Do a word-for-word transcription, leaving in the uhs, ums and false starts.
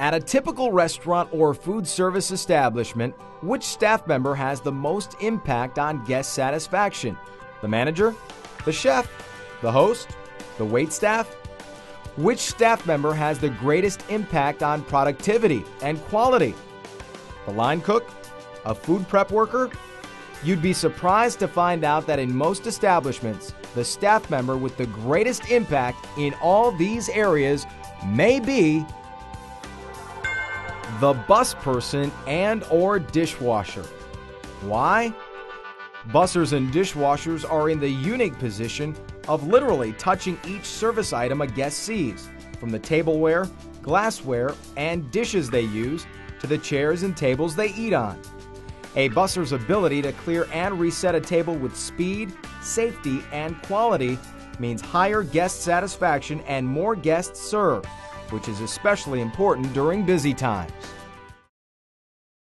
At a typical restaurant or food service establishment, which staff member has the most impact on guest satisfaction? The manager? The chef? The host? The waitstaff? Which staff member has the greatest impact on productivity and quality? The line cook? A food prep worker? You'd be surprised to find out that in most establishments, the staff member with the greatest impact in all these areas may be the bus person and or dishwasher. Why? Bussers and dishwashers are in the unique position of literally touching each service item a guest sees, from the tableware, glassware, and dishes they use to the chairs and tables they eat on. A busser's ability to clear and reset a table with speed, safety, and quality means higher guest satisfaction and more guests served, which is especially important during busy time.